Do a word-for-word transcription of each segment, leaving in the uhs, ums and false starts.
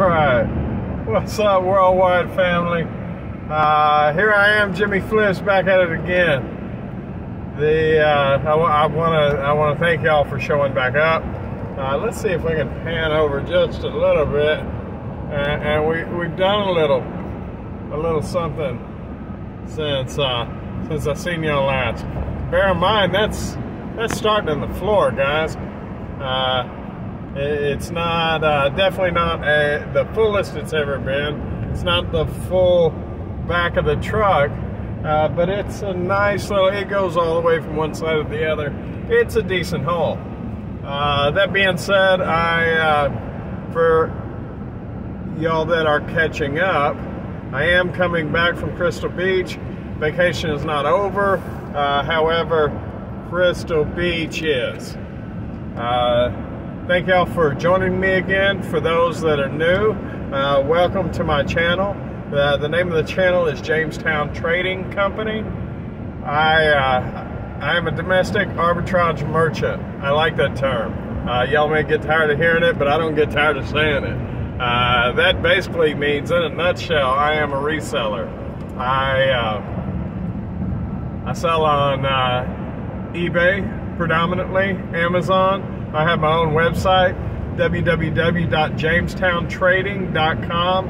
Alright, what's up, worldwide family? Uh, here I am, Jimmy Fliss, back at it again. The uh, I, I want to I want to thank y'all for showing back up. Uh, let's see if we can pan over just a little bit, uh, and we we've done a little a little something since uh, since I seen y'all last. Bear in mind that's that's starting in the floor, guys. Uh, It's not, uh, definitely not a, the fullest it's ever been. It's not the full back of the truck, uh, but it's a nice little, it goes all the way from one side to the other. It's a decent haul. Uh, that being said, I, uh, for y'all that are catching up, I am coming back from Crystal Beach. Vacation is not over. Uh, however, Crystal Beach is. Uh, Thank y'all for joining me again. For those that are new, uh, welcome to my channel. Uh, the name of the channel is Jamestown Trading Company. I uh, I am a domestic arbitrage merchant. I like that term. Uh, y'all may get tired of hearing it, but I don't get tired of saying it. Uh, that basically means, in a nutshell, I am a reseller. I uh, I sell on uh, eBay predominantly, Amazon. I have my own website, w w w dot jamestown trading dot com,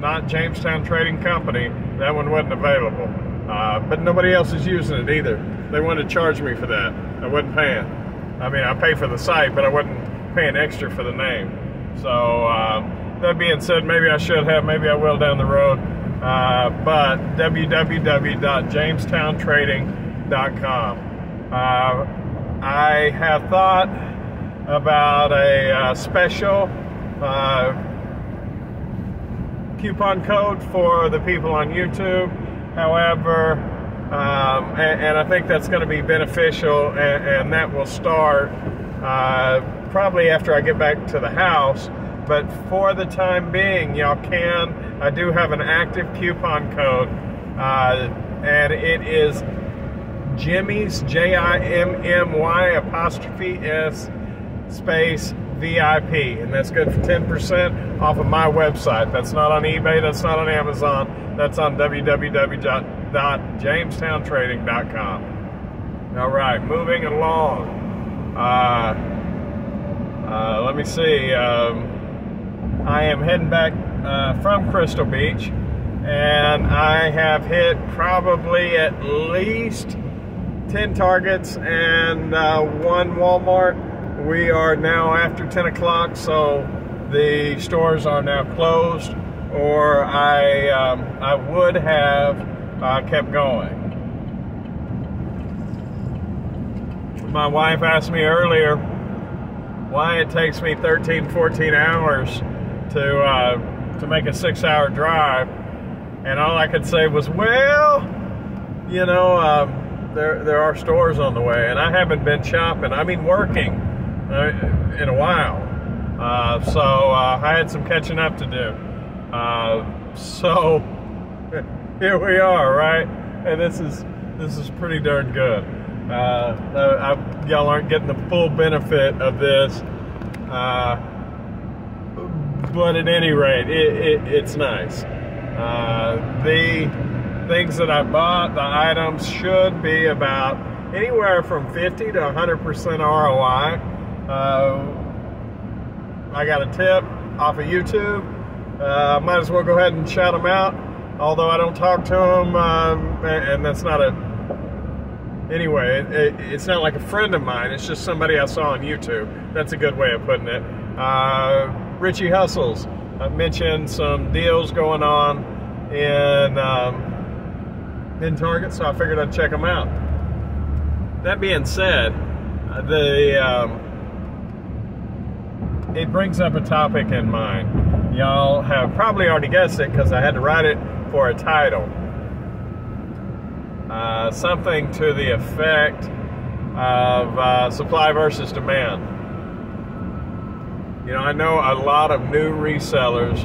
not Jamestown Trading Company. That one wasn't available. Uh, but nobody else is using it either. They wanted to charge me for that. I wasn't paying. I mean, I pay for the site, but I wasn't paying extra for the name. So, uh, that being said, maybe I should have, maybe I will down the road. Uh, but w w w dot jamestown trading dot com. Uh, I have thought about a uh, special uh, coupon code for the people on YouTube. However, um, and, and I think that's going to be beneficial, and, and that will start uh, probably after I get back to the house. But for the time being, y'all can, I do have an active coupon code, uh, and it is Jimmy's, J I M M Y apostrophe S space V I P, and that's good for ten percent off of my website. That's not on eBay, that's not on Amazon, that's on w w w dot jamestown trading dot com. All right, moving along. Uh, uh, let me see. Um, I am heading back uh, from Crystal Beach, and I have hit probably at least ten Targets and uh, one Walmart. We are now after ten o'clock, so the stores are now closed, or I um, I would have uh, kept going. My wife asked me earlier why it takes me thirteen, fourteen hours to, uh, to make a six hour drive, and all I could say was, well, you know, um, there, there are stores on the way, and I haven't been shopping, I mean working, in a while. Uh, so uh, I had some catching up to do. Uh, so here we are, right? And this is this is pretty darn good. Uh, y'all aren't getting the full benefit of this, uh, but at any rate, it, it, it's nice. Uh, the things that I bought, the items should be about anywhere from fifty to one hundred percent R O I. Uh, I got a tip off of YouTube. Uh, might as well go ahead and shout them out, although I don't talk to them, um, and that's not a... Anyway, it, it, it's not like a friend of mine. It's just somebody I saw on YouTube. That's a good way of putting it. Uh, Richie Hustles. I mentioned some deals going on in, um, in Target, so I figured I'd check them out. That being said, the... Um, it brings up a topic in mind. Y'all have probably already guessed it because I had to write it for a title. Uh, something to the effect of uh, supply versus demand. You know, I know a lot of new resellers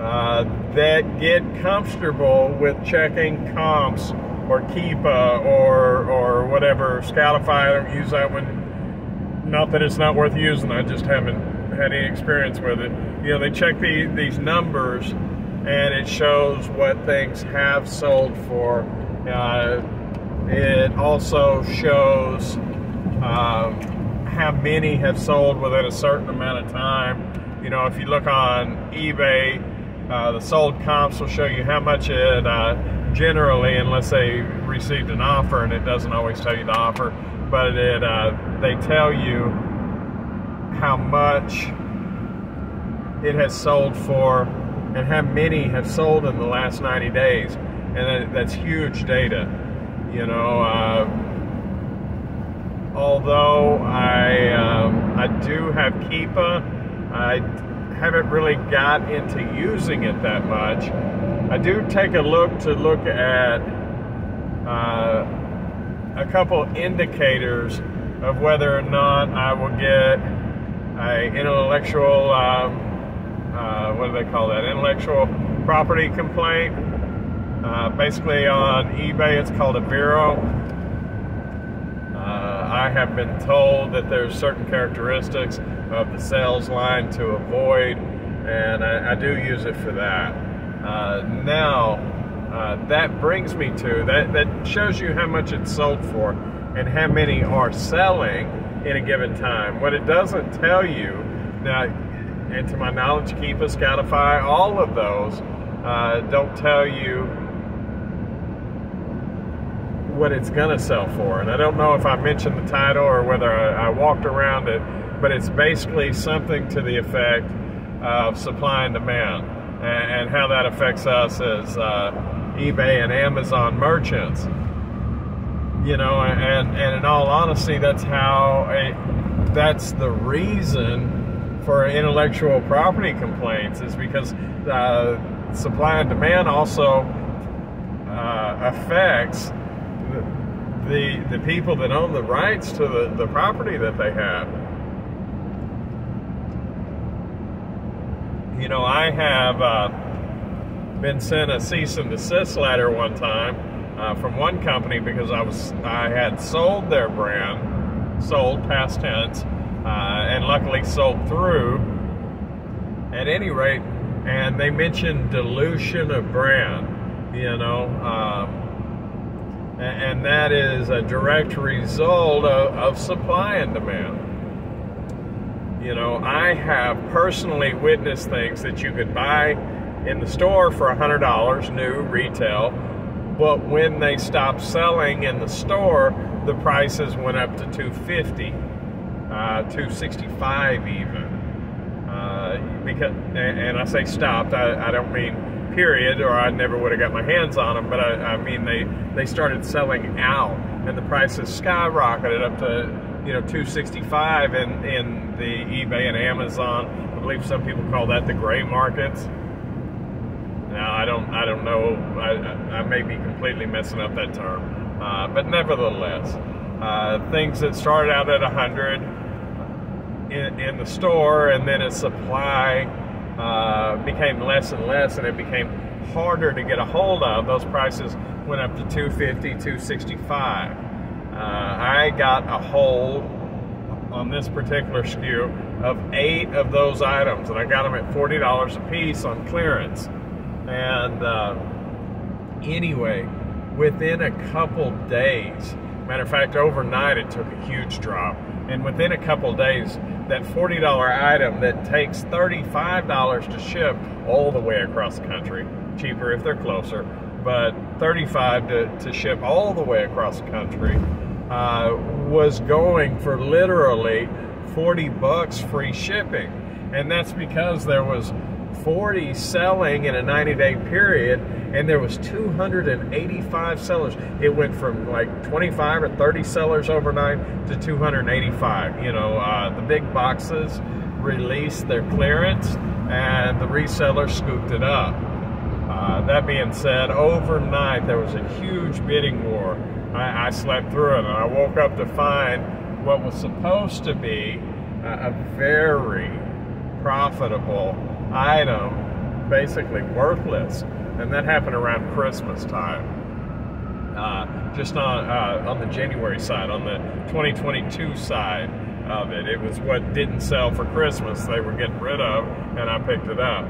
uh, that get comfortable with checking comps or Keepa or, or whatever, Scalify. I don't use that one. Not that it's not worth using, I just haven't had any experience with it. You know, they check the, these numbers, and it shows what things have sold for. Uh, it also shows um, how many have sold within a certain amount of time. You know, if you look on eBay, uh, the sold comps will show you how much it uh, generally, unless they received an offer, and it doesn't always tell you the offer, but it uh, they tell you how much it has sold for and how many have sold in the last ninety days, and that, that's huge data. You know, uh, although I um, I do have Keepa, I haven't really got into using it that much. I do take a look to look at uh, a couple indicators of whether or not I will get a intellectual um, Uh, what do they call that? Intellectual property complaint. Uh, basically on eBay it's called a vero. Uh, I have been told that there's certain characteristics of the sales line to avoid, and I, I do use it for that. Uh, now, uh, that brings me to, that, that shows you how much it's sold for and how many are selling in a given time. What it doesn't tell you, now, and to my knowledge, Keepa, Scalify, all of those uh, don't tell you what it's going to sell for. And I don't know if I mentioned the title or whether I, I walked around it, but it's basically something to the effect of supply and demand, and, and how that affects us as uh, eBay and Amazon merchants. You know, and, and in all honesty, that's how, it, that's the reason for intellectual property complaints, is because uh, supply and demand also uh, affects the, the the people that own the rights to the, the property that they have. You know, I have uh, been sent a cease and desist letter one time uh, from one company because I was I had sold their brand, sold past tense. Uh, and luckily sold through at any rate, and they mentioned dilution of brand, you know, um, and, and that is a direct result of, of supply and demand. You know, I have personally witnessed things that you could buy in the store for a hundred dollars new retail, but when they stopped selling in the store, the prices went up to two fifty. Uh, two sixty-five even, uh, because, and I say stopped, I, I don't mean period, or I never would have got my hands on them, but I, I mean they, they started selling out, and the prices skyrocketed up to, you know, two sixty-five in, in the eBay and Amazon. I believe some people call that the gray markets. Now, I don't, I don't know, I, I may be completely messing up that term, uh, but nevertheless, uh, things that started out at a hundred In, in the store, and then its supply uh, became less and less, and it became harder to get a hold of. Those prices went up to two fifty, two sixty-five. Uh, I got a hold on this particular S K U of eight of those items, and I got them at forty dollars a piece on clearance. And uh, anyway, within a couple days, matter of fact, overnight it took a huge drop. And within a couple days, that forty dollar item that takes thirty-five dollars to ship all the way across the country, cheaper if they're closer, but thirty-five dollars to, to ship all the way across the country, uh, was going for literally forty bucks free shipping. And that's because there was forty selling in a ninety day period, and there was two hundred eighty-five sellers. It went from like twenty-five or thirty sellers overnight to two hundred eighty-five. You know, uh, the big boxes released their clearance, and the resellers scooped it up. Uh, that being said, overnight there was a huge bidding war. I, I slept through it, and I woke up to find what was supposed to be a, a very profitable item basically worthless. And that happened around Christmas time, uh, just on uh, on the January side, on the twenty twenty-two side. of it. It was what didn't sell for Christmas they were getting rid of, and I picked it up.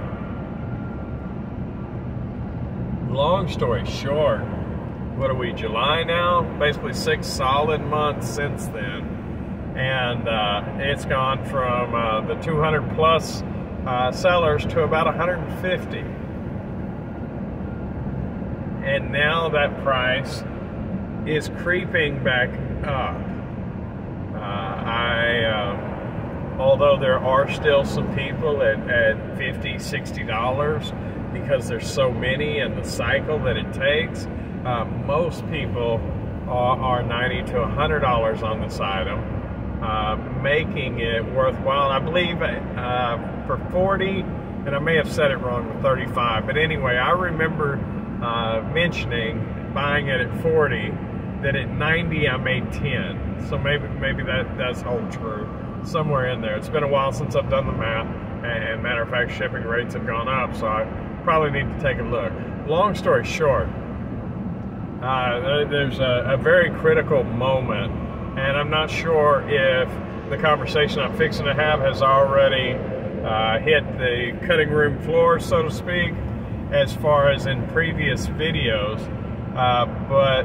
Long story short, what are we, July now? Basically six solid months since then. And uh, it's gone from uh, the two hundred plus uh, sellers to about one hundred fifty. And now that price is creeping back up. Uh, I, um, although there are still some people at, at fifty, sixty dollars, because there's so many and the cycle that it takes, uh, most people are, are ninety to one hundred dollars on this item. Uh, making it worthwhile. I believe uh, for forty, and I may have said it wrong with thirty-five, but anyway, I remember uh, mentioning buying it at forty, that at ninety I made ten. So maybe maybe that does hold true, somewhere in there. It's been a while since I've done the math, and matter of fact, shipping rates have gone up, so I probably need to take a look. Long story short, uh, there's a, a very critical moment. And I'm not sure if the conversation I'm fixing to have has already uh, hit the cutting room floor, so to speak, as far as in previous videos. Uh, but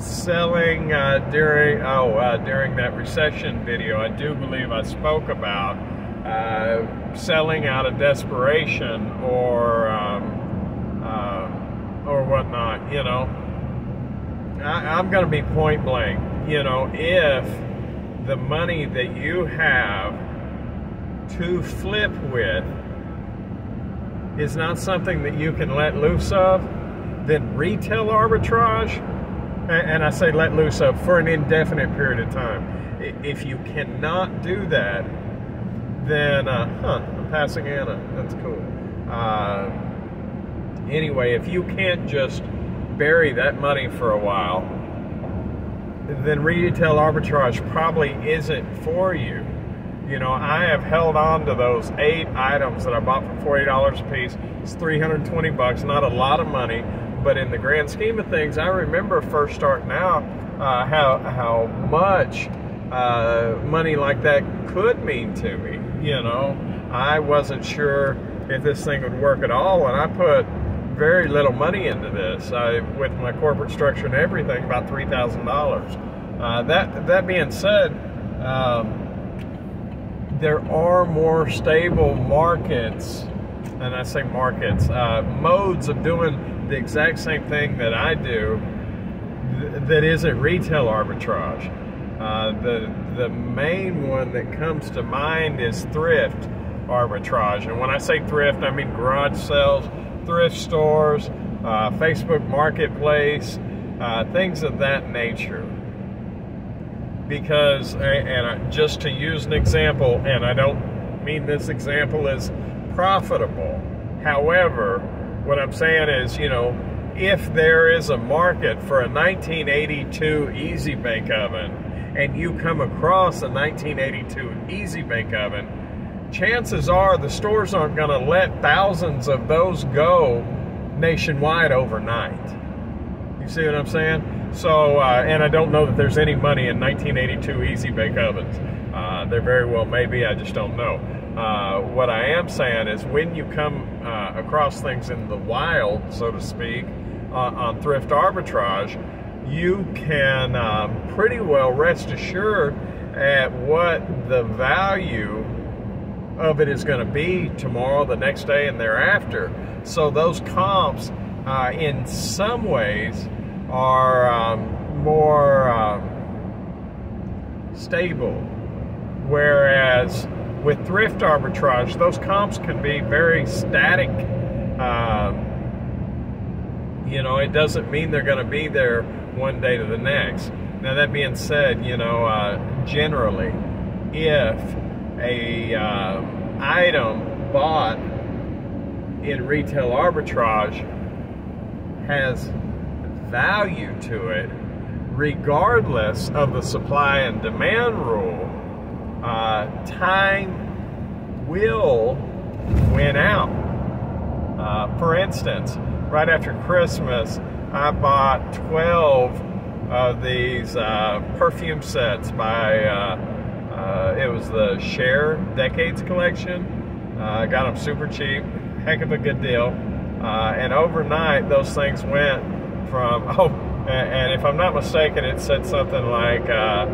selling uh, during oh uh, during that recession video, I do believe I spoke about uh, selling out of desperation or um, uh, or whatnot. You know, I, I'm going to be point blank. You know, if the money that you have to flip with is not something that you can let loose of, then retail arbitrage, and I say let loose of for an indefinite period of time. If you cannot do that, then, uh, huh, I'm passing Anna, that's cool. Uh, anyway, if you can't just bury that money for a while, then retail arbitrage probably isn't for you. You know, I have held on to those eight items that I bought for forty dollars a piece. It's three hundred twenty bucks, not a lot of money, but in the grand scheme of things, I remember first starting out uh, how, how much uh, money like that could mean to me. You know, I wasn't sure if this thing would work at all, and I put very little money into this I, with my corporate structure and everything, about three thousand dollars. Uh, that, that being said, um, there are more stable markets, and I say markets, uh, modes of doing the exact same thing that I do th that isn't retail arbitrage. Uh, the, the main one that comes to mind is thrift arbitrage. And when I say thrift, I mean garage sales, thrift stores, uh, Facebook Marketplace, uh, things of that nature. Because, and I, just to use an example, and I don't mean this example is profitable. However, what I'm saying is, you know, if there is a market for a nineteen eighty-two Easy Bake Oven, and you come across a nineteen eighty-two Easy Bake Oven, chances are the stores aren't going to let thousands of those go nationwide overnight. You see what I'm saying? So, uh, and I don't know that there's any money in nineteen eighty-two Easy Bake Ovens. Uh, there very well may be, I just don't know. Uh, what I am saying is when you come uh, across things in the wild, so to speak, uh, on thrift arbitrage, you can uh, pretty well rest assured at what the value of it is going to be tomorrow, the next day, and thereafter. So those comps, uh, in some ways, are um, more um, stable. Whereas with thrift arbitrage, those comps can be very static. Uh, you know, it doesn't mean they're going to be there one day to the next. Now, that being said, you know, uh, generally, if a uh, item bought in retail arbitrage has value to it, regardless of the supply and demand rule, uh, time will win out. Uh, for instance, right after Christmas, I bought twelve of these uh, perfume sets by uh, Uh, it was the Cher Decades Collection. I uh, got them super cheap. Heck of a good deal. Uh, and overnight, those things went from, oh, and if I'm not mistaken, it said something like, uh,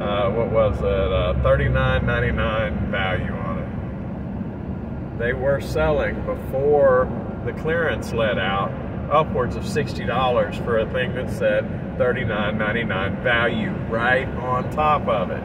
uh, what was it, uh, thirty-nine ninety-nine value on it. They were selling before the clearance let out upwards of sixty dollars for a thing that said thirty-nine ninety-nine value right on top of it.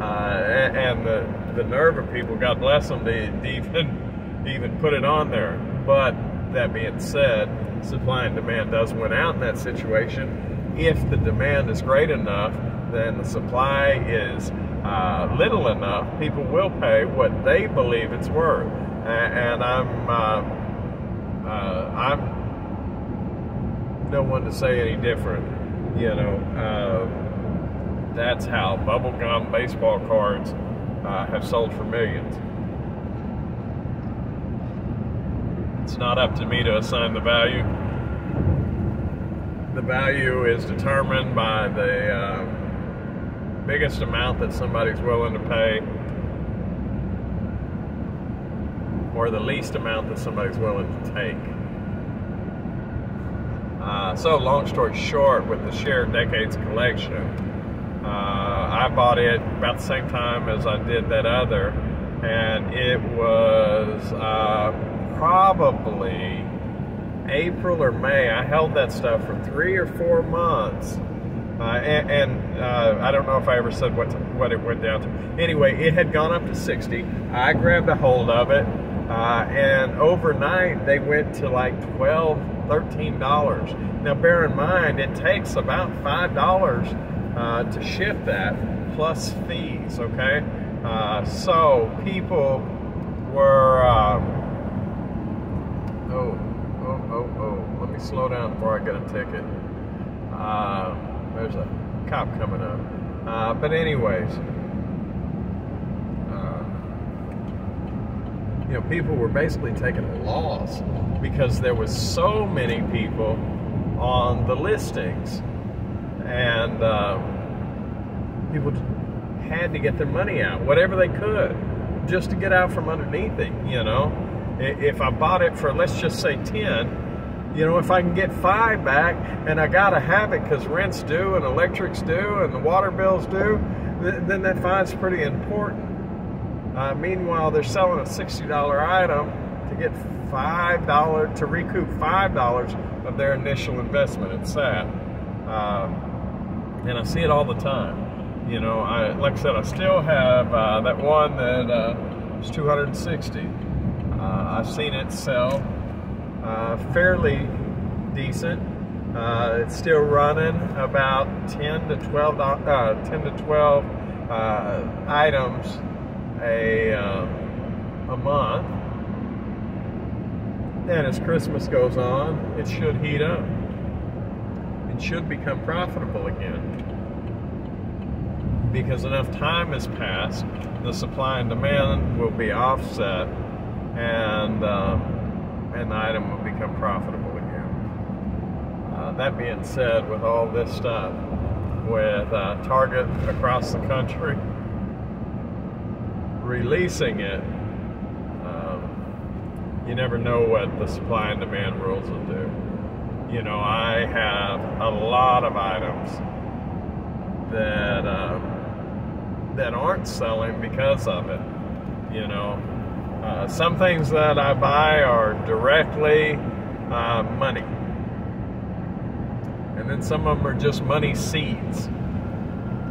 Uh, and the, the nerve of people, God bless them, to even, even put it on there. But that being said, supply and demand does win out in that situation. If the demand is great enough, then the supply is uh, little enough, people will pay what they believe it's worth. And I'm, uh, uh, I'm no one to say any different, you know. Uh, That's how bubblegum baseball cards uh, have sold for millions. It's not up to me to assign the value. The value is determined by the uh, biggest amount that somebody's willing to pay, or the least amount that somebody's willing to take. Uh, so long story short, with the Cher Decades Collection, Uh, I bought it about the same time as I did that other, and it was uh, probably April or May. I held that stuff for three or four months, uh, and, and uh, I don't know if I ever said what to, what it went down to. Anyway, it had gone up to sixty. I grabbed a hold of it, uh, and overnight they went to like twelve, thirteen dollars. Now, bear in mind, it takes about five dollars. Uh, to ship that, plus fees, okay? Uh, so people were, uh, oh, oh, oh, oh, let me slow down before I get a ticket. Uh, there's a cop coming up. Uh, but anyways, uh, you know, people were basically taking a loss because there was so many people on the listings. And uh, people had to get their money out, whatever they could, just to get out from underneath it, you know. If I bought it for, let's just say ten, you know, if I can get five back, and I got to have it because rent's due and electric's due and the water bill's due, th then that five's pretty important. Uh, meanwhile, they're selling a sixty dollar item to get five dollars, to recoup five dollars of their initial investment. It's sad. Uh, And I see it all the time. You know, I, like I said, I still have uh, that one that uh, was two hundred sixty. Uh, I've seen it sell uh, fairly decent. Uh, it's still running about ten to twelve, uh, ten to twelve uh, items a, um, a month. And as Christmas goes on, it should heat up. It should become profitable again, because enough time has passed, the supply and demand will be offset, and uh, an item will become profitable again. Uh, that being said, with all this stuff, with uh, Target across the country releasing it, um, you never know what the supply and demand rules will do. You know, I have a lot of items that uh, that aren't selling because of it. You know, uh, some things that I buy are directly uh, money, and then some of them are just money seeds.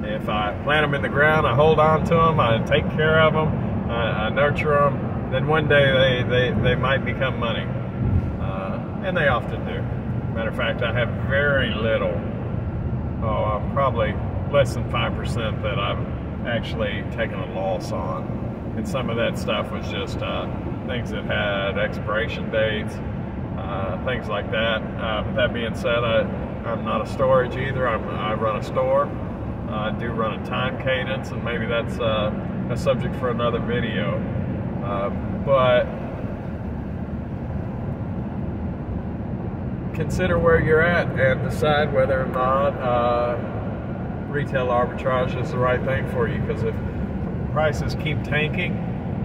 If I plant them in the ground, I hold on to them, I take care of them, I, I nurture them. Then one day they they they might become money, uh, and they often do. Matter of fact, I have very little, oh, I'm probably less than five percent that I've actually taken a loss on. And some of that stuff was just uh, things that had expiration dates, uh, things like that. Uh, but that being said, I, I'm not a storage either. I'm, I run a store. Uh, I do run a time cadence, and maybe that's uh, a subject for another video. Uh, but... Consider where you're at and decide whether or not uh, retail arbitrage is the right thing for you. Because if prices keep tanking,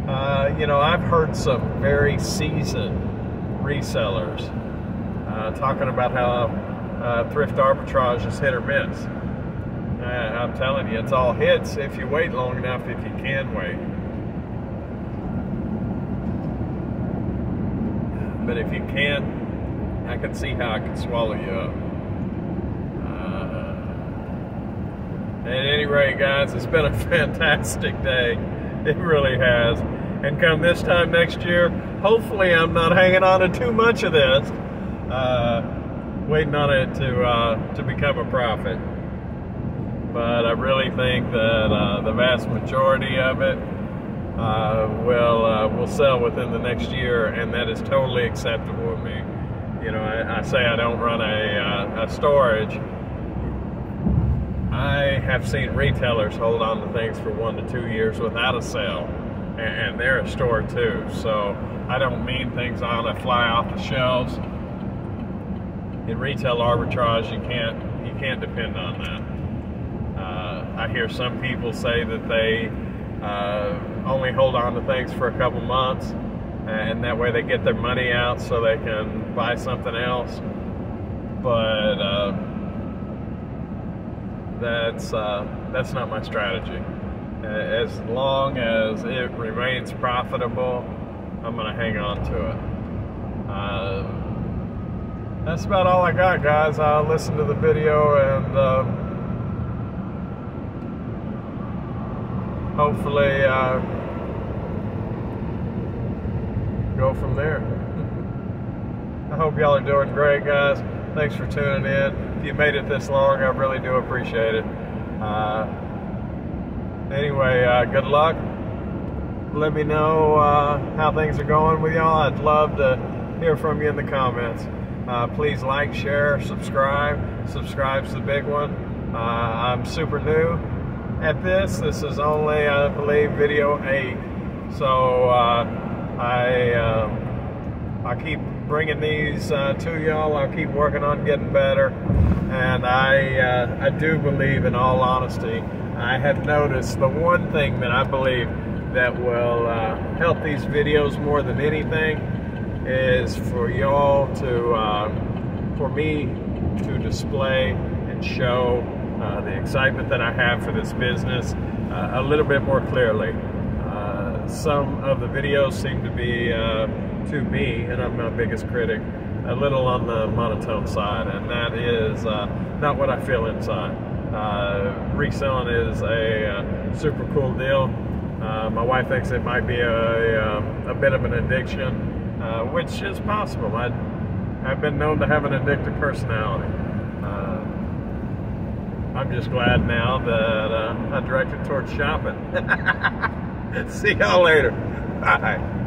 uh, you know, I've heard some very seasoned resellers uh, talking about how uh, thrift arbitrage is hit or miss. Uh, I'm telling you, it's all hits if you wait long enough, if you can wait. But if you can't, I can see how I can swallow you up. Uh, at any rate, guys, it's been a fantastic day. It really has. And come this time next year, hopefully I'm not hanging on to too much of this, uh, waiting on it to, uh, to become a profit. But I really think that uh, the vast majority of it Uh, will uh, will sell within the next year, and that is totally acceptable to me. You know, I, I say I don't run a, uh, a storage. I have seen retailers hold on to things for one to two years without a sale, and, and they're a store too. So I don't mean things ought to fly off the shelves. In retail arbitrage, you can't you can't depend on that. Uh, I hear some people say that they Uh, only hold on to things for a couple months, and that way they get their money out so they can buy something else. But uh, that's uh, that's not my strategy. As long as it remains profitable, I'm going to hang on to it. Uh, that's about all I got, guys. I'll listen to the video and. Uh, Hopefully, uh, go from there. I hope y'all are doing great, guys. Thanks for tuning in. If you made it this long, I really do appreciate it. Uh, anyway, uh, good luck. Let me know uh, how things are going with y'all. I'd love to hear from you in the comments. Uh, please like, share, subscribe. Subscribe's the big one. Uh, I'm super new at this. This is only, I believe, video eight. So uh, I um, I keep bringing these uh, to y'all. I keep working on getting better, and I uh, I do believe, in all honesty, I have noticed the one thing that I believe that will uh, help these videos more than anything is for y'all to uh, for me to display and show Uh, the excitement that I have for this business uh, a little bit more clearly. Uh, some of the videos seem to be, uh, to me, and I'm my biggest critic, a little on the monotone side, and that is uh, not what I feel inside. Uh, reselling is a uh, super cool deal. Uh, my wife thinks it might be a, a, a bit of an addiction, uh, which is possible. I, I've been known to have an addictive personality. Uh, I'm just glad now that uh, I directed towards shopping. See y'all later. Bye.